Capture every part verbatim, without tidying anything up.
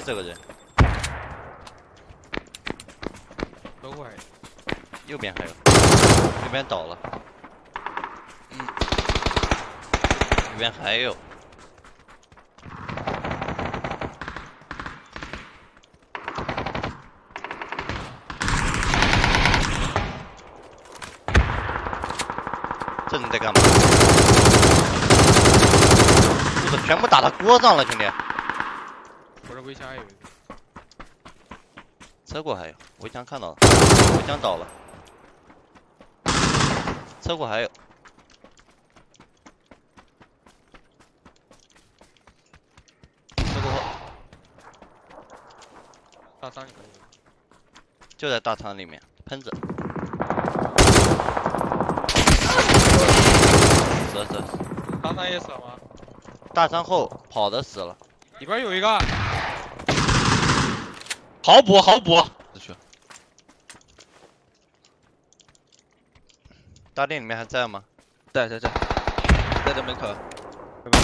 逼这个人。都怪。右边还有，右边倒了。嗯。右边还有。 你在干嘛？这个全部打到锅上了，兄弟。我这围墙还有一个，车库还有，围墙看到了，围墙倒了，车库还有。车库后，大仓里面，就在大仓里面，喷子。 死死，大仓也死了吗？大仓后跑的死了，里边有一个，好补好补，我去，大殿里面还在吗？在在在，在这门口，对吧？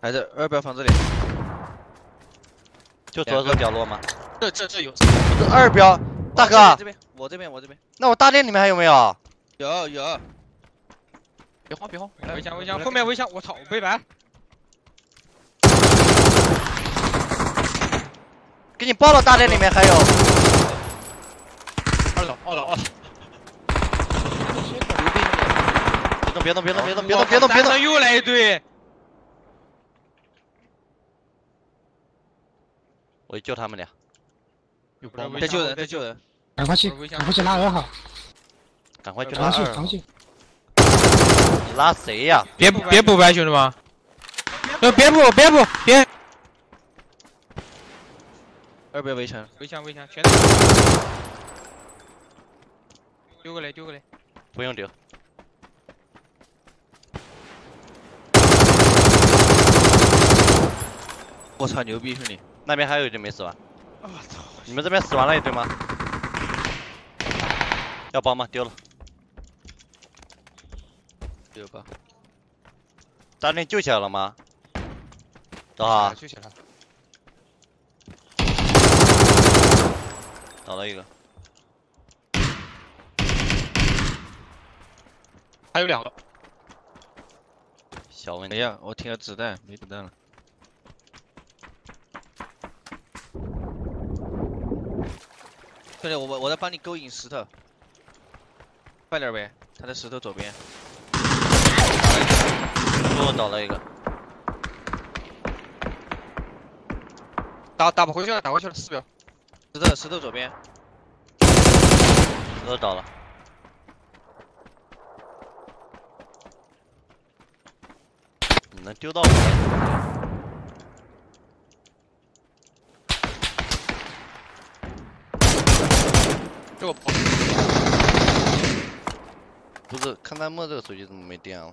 还在二标房这里，就左手角落吗？ 这这这有二标，大哥，这边我这边我这边，那我大殿里面还有没有？有有，别慌别慌，围墙围墙后面围墙，我操，我背板，给你包了，大殿里面还有。二楼二楼二楼，别动别动别动别动别动别动，又来一堆，我救他们俩。 有包吗？在救人，在救人！赶快去，赶快去拉二号！赶快去拉二号！你拉谁呀？别别补呗，兄弟们！别别补，别补，别！二边围墙，围墙，围墙，全都丢过来，丢过来！不用丢。我操，牛逼，兄弟！那边还有一只没死完。 我操！你们这边死完了一堆吗？要包吗？丢了。丢吧。大队救起来了吗？走啊！救起来了。倒了一个。还有两个。小问题。哎呀，我听了子弹，没子弹了。 对对，我我在帮你勾引石头，快点呗！他在石头左边，又倒了一个，打打不回去了，打回去了，四秒。石头石头左边，石头倒了，你能丢到我？ 给我跑！不是，看弹幕这个手机怎么没电了？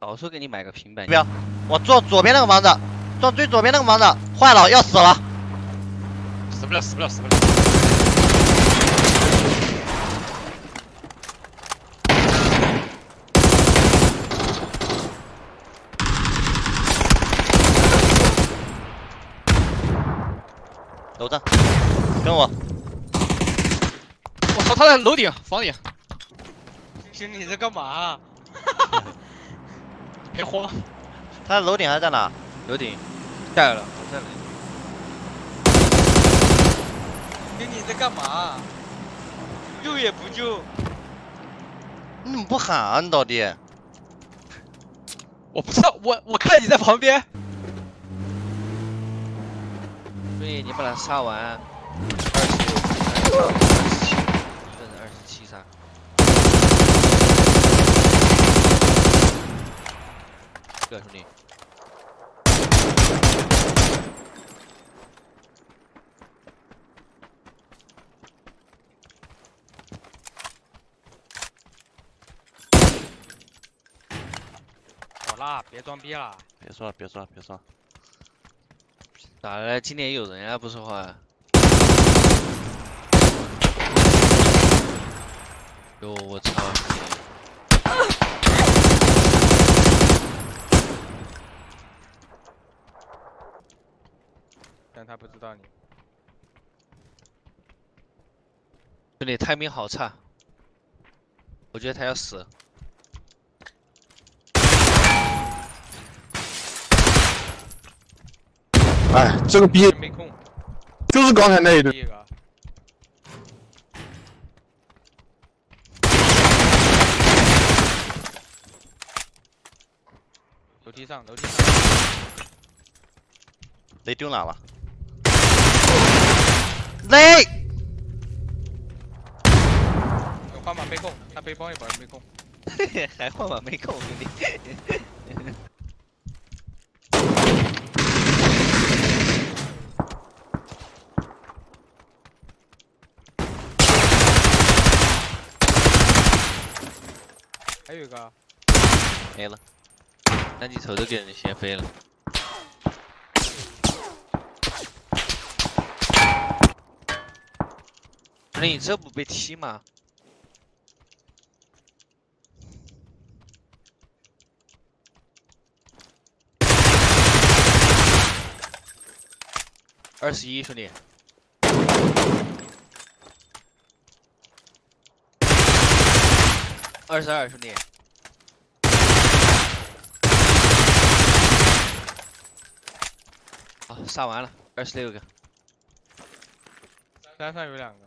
早说给你买个平板。标，我撞左边那个房子，撞最左边那个房子，坏了，要死了！死不了，死不了，死不了！楼上。 跟我！我操，他在楼顶、房顶。兄弟，你在干嘛？别慌，他在楼顶还是在哪？楼顶下来了，在哪？兄弟，你在干嘛？救也不救。你怎么不喊啊？你到底？我不知道，我我看你在旁边。对，你把他杀完。 二十六，二十七杀，哥兄弟，好啦，别装逼啦！别说了，别说了，别说了。咋了？今天有人啊，不说话。哟，我操你！但他不知道你。兄弟，timing命好差，我觉得他要死。 哎，这个逼没空，就是刚才那一顿。楼梯上，楼梯上。雷丢哪了？雷！我换把没空，他背包一本没空。嘿嘿，还换把没空，兄弟。还有一个没了，三级头都给人掀飞了。那你这不被踢吗？二十一，兄弟。 二十二，兄弟，好，杀完了，二十六个，山上有两个，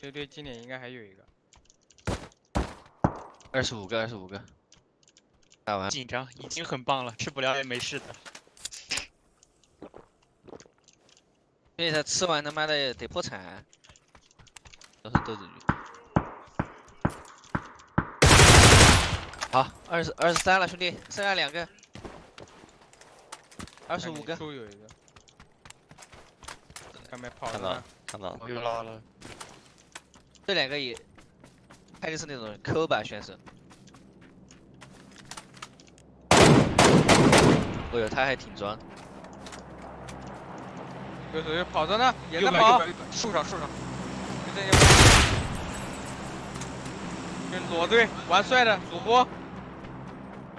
对对，今年应该还有一个，二十五个，二十五个，打完，紧张已经很棒了，吃不了也没事的，所以他吃完他妈的得破产，都是豆子鱼。 好，二十二十三了，兄弟，剩下两个，二十五个。出有一个，还没跑呢。看到了，看到了，又拉了。这两个也，还是那种抠吧选手。哎呦，他还挺装。有有有，跑着呢，也在跑。树上，树上。就这些。跟裸队玩帅的主播。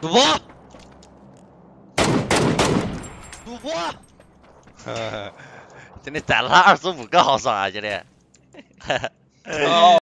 主播，主播，今天攒了他二十五个，好爽啊！今天。